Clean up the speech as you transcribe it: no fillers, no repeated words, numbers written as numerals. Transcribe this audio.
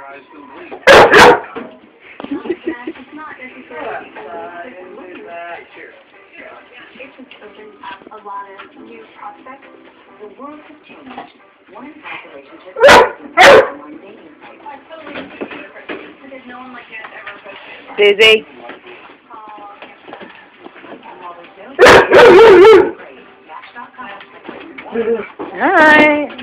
categorized who leaves. It's not necessarily and look at that. It's just opened up a lot of new prospects. The world has changed. One population just one dating site. It's totally different. There's no one like that ever posted. Dizzy. Hi.